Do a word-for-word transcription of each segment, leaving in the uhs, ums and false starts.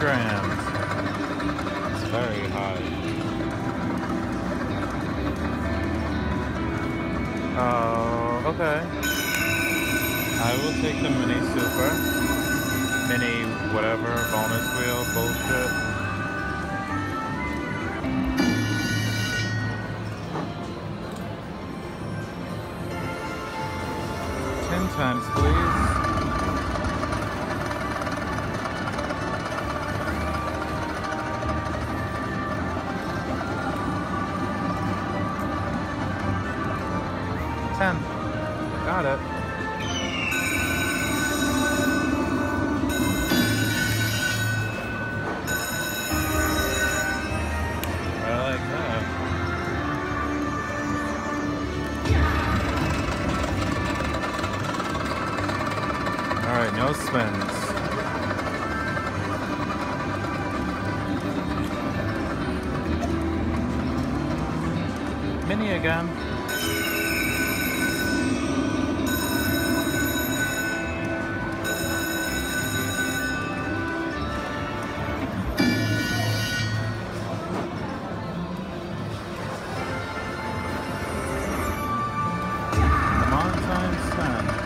grams. It's very high. Oh, okay. I will take the mini super. Mini whatever bonus wheel bullshit. Times, please. Ten. Got it. I like that. Alright, no spins. Mini again. Come on, times ten.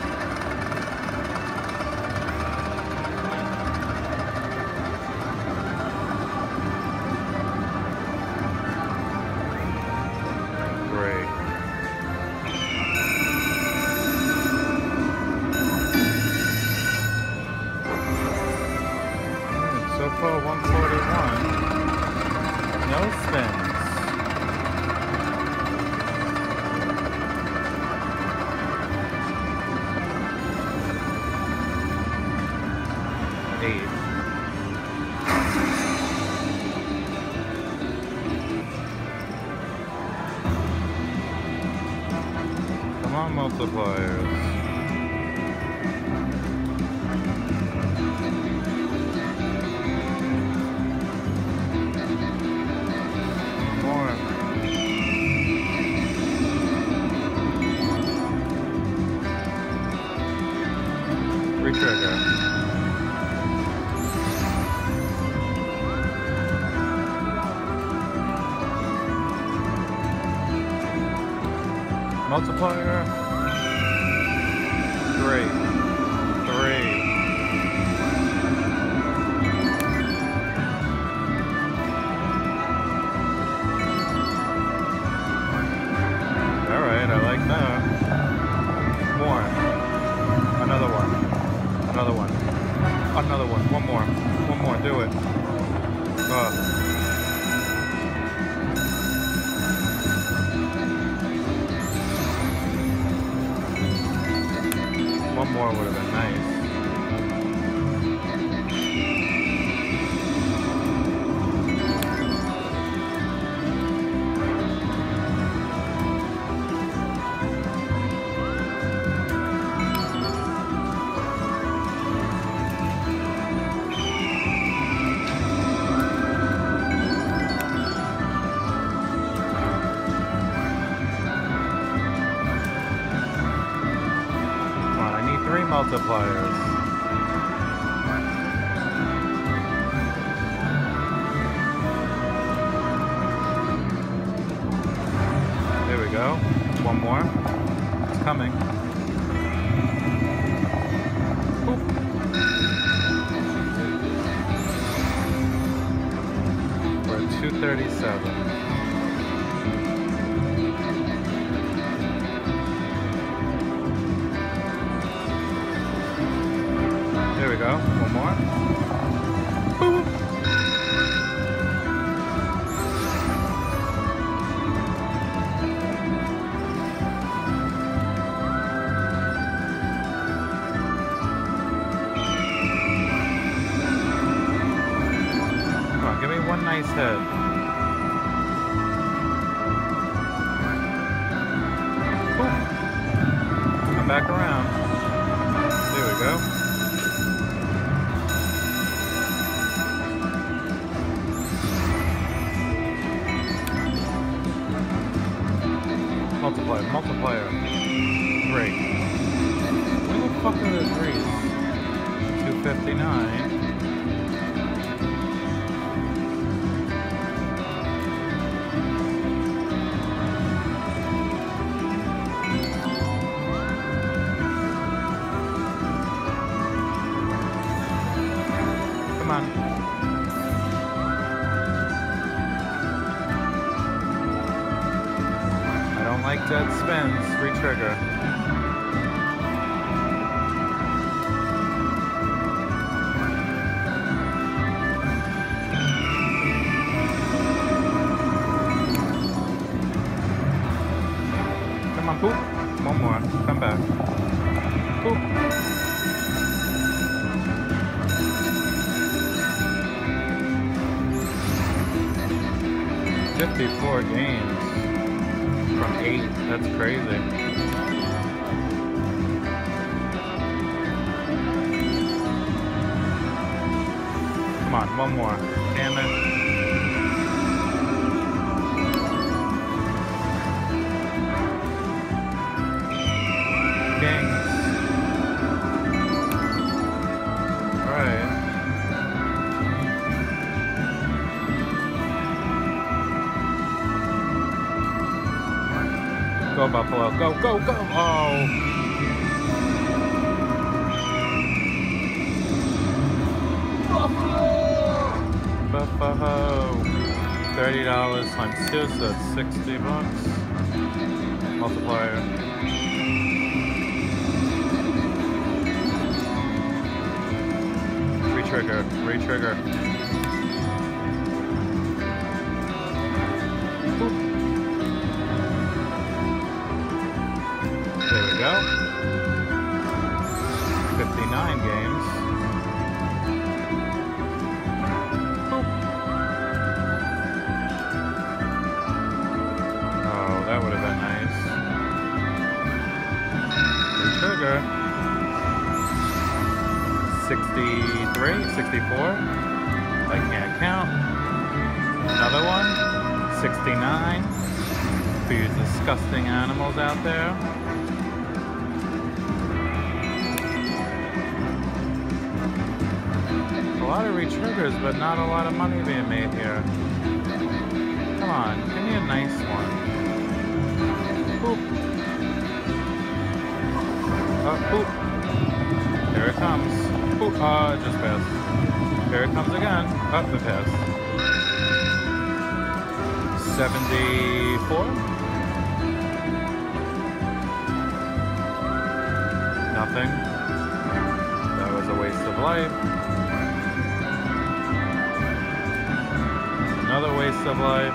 So far, one forty-one. No spins. Eight. Come on, multipliers. Trigger. Multiplier. Three. Three. Alright, I like that. More. Another one. Another one. Another one. One more. One more. Do it. Uh. One more would have been multipliers. There we go. One more. It's coming. Oop. We're at two thirty-seven. There we go, one more. Boop. Come on, give me one nice head. Come back around. There we go. Multiplier, multiplier. Three. Where the fuck are the threes? two fifty-nine. man. I don't like dead spins. Retrigger. Come on, poop. One more. Come back. Poop. fifty-four games from eight, that's crazy. Come on, one more. Damn it. Dang. Alright. Go, Buffalo. Go, go, go. Oh. Buffalo. Buffalo. thirty dollars times two, so that's sixty bucks. Multiplier. Retrigger. Retrigger. fifty-nine games. Oh, that would have been nice. Retrigger. sixty-three, sixty-four. I can't count. Another one. sixty-nine. For you disgusting animals out there. A lot of retriggers, but not a lot of money being made here. Come on, give me a nice one. Boop. Oh, boop. Here it comes. Boop. Oh, it just passed. Here it comes again. Up the pass. seventy-four? Nothing. That was a waste of life. Another waste of life.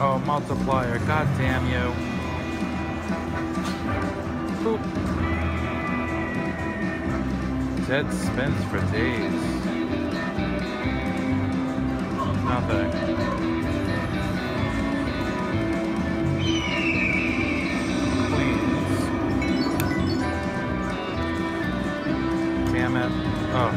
Oh, multiplier, god damn you. Boop. Dead spins for days. Nothing. Oh.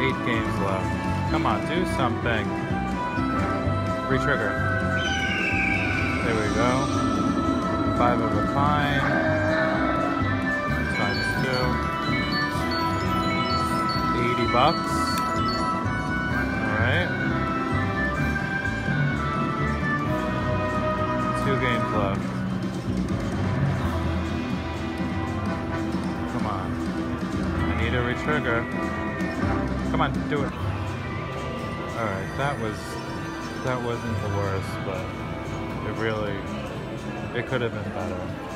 Eight games left. Come on, do something. Retrigger. There we go. Five of a kind. Times two. Eighty bucks. Alright. Two games left. Retrigger. Come on, do it. Alright, that was that wasn't the worst, but it really it could have been better.